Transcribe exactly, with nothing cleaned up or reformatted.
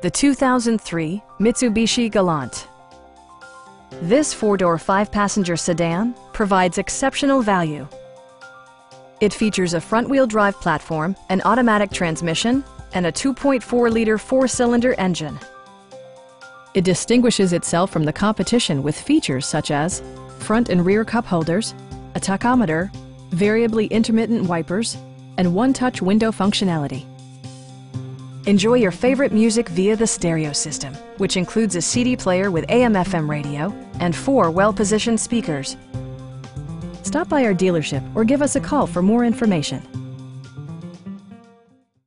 The two thousand three Mitsubishi Galant. This four-door, five-passenger sedan provides exceptional value. It features a front-wheel drive platform, an automatic transmission, and a two point four liter four-cylinder engine. It distinguishes itself from the competition with features such as front and rear cup holders, a tachometer, variably intermittent wipers, and one-touch window functionality. Enjoy your favorite music via the stereo system, which includes a C D player with A M F M radio and four well-positioned speakers. Stop by our dealership or give us a call for more information.